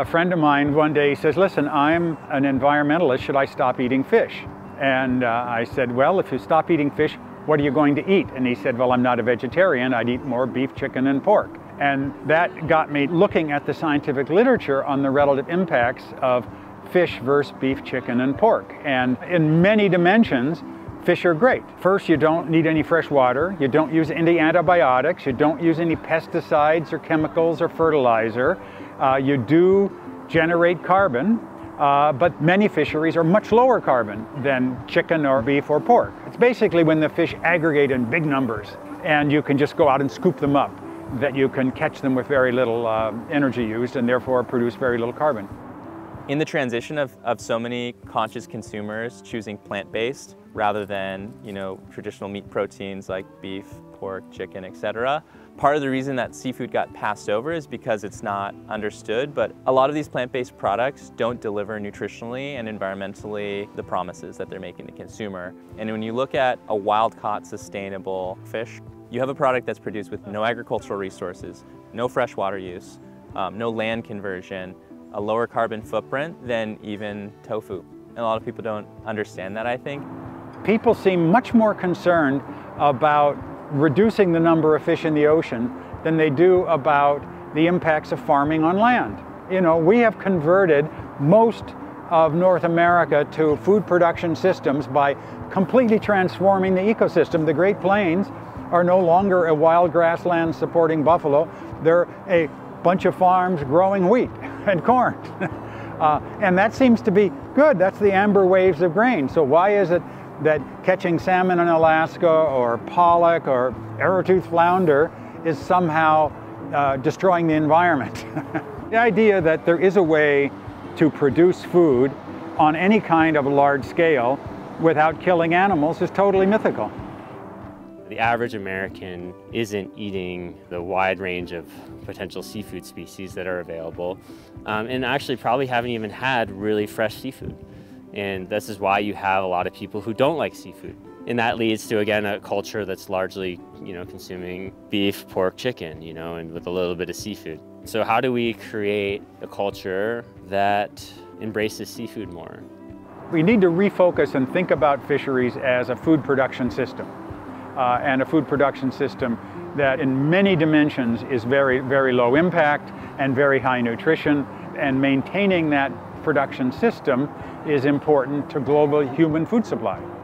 A friend of mine one day says, listen, I'm an environmentalist, should I stop eating fish? And I said, well, if you stop eating fish, what are you going to eat? And he said, well, I'm not a vegetarian, I'd eat more beef, chicken, and pork. And that got me looking at the scientific literature on the relative impacts of fish versus beef, chicken, and pork. And in many dimensions, fish are great. First, you don't need any fresh water, you don't use any antibiotics, you don't use any pesticides or chemicals or fertilizer. You do generate carbon, but many fisheries are much lower carbon than chicken or beef or pork. It's basically when the fish aggregate in big numbers and you can just go out and scoop them up, that you can catch them with very little energy used and therefore produce very little carbon. In the transition of so many conscious consumers choosing plant-based rather than, you know, traditional meat proteins like beef, pork, chicken, etc. Part of the reason that seafood got passed over is because it's not understood, but a lot of these plant-based products don't deliver nutritionally and environmentally the promises that they're making to consumer. And when you look at a wild-caught, sustainable fish, you have a product that's produced with no agricultural resources, no freshwater use, no land conversion, a lower carbon footprint than even tofu. And a lot of people don't understand that, I think. People seem much more concerned about reducing the number of fish in the ocean than they do about the impacts of farming on land. You know, we have converted most of North America to food production systems by completely transforming the ecosystem. The Great Plains are no longer a wild grassland supporting buffalo. They're a bunch of farms growing wheat and corn. And that seems to be good. That's the amber waves of grain. So why is it that catching salmon in Alaska or pollock or arrowtooth flounder is somehow destroying the environment? The idea that there is a way to produce food on any kind of large scale without killing animals is totally mythical. The average American isn't eating the wide range of potential seafood species that are available, and actually probably haven't even had really fresh seafood. And this is why you have a lot of people who don't like seafood. And that leads to, again, a culture that's largely, you know, consuming beef, pork, chicken, you know, and with a little bit of seafood. So how do we create a culture that embraces seafood more? We need to refocus and think about fisheries as a food production system. And a food production system that in many dimensions is very, very low impact and very high nutrition. And maintaining that production system is important to global human food supply.